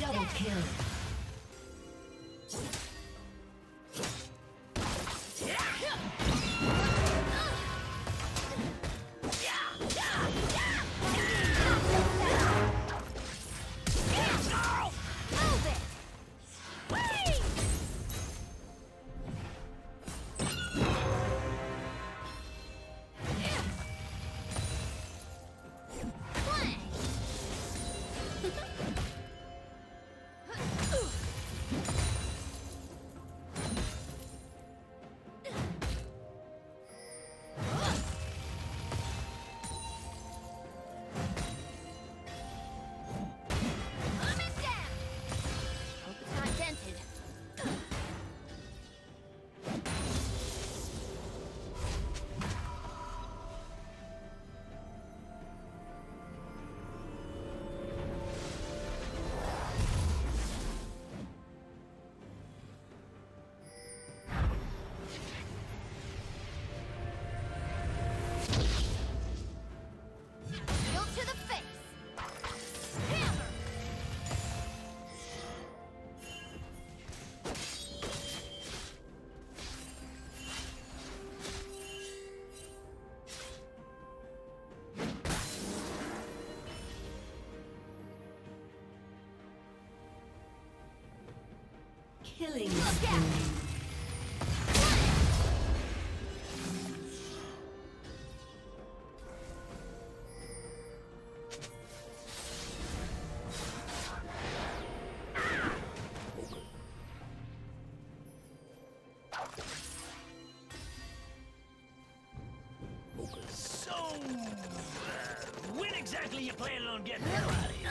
Double kill. Killing. Look out. So, when exactly you planning on getting out of here?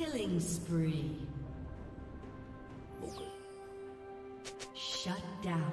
Killing spree. Okay. Shut down.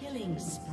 Killing spree.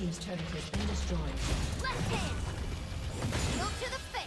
team's turret has been destroyed. Left hand! Move to the face!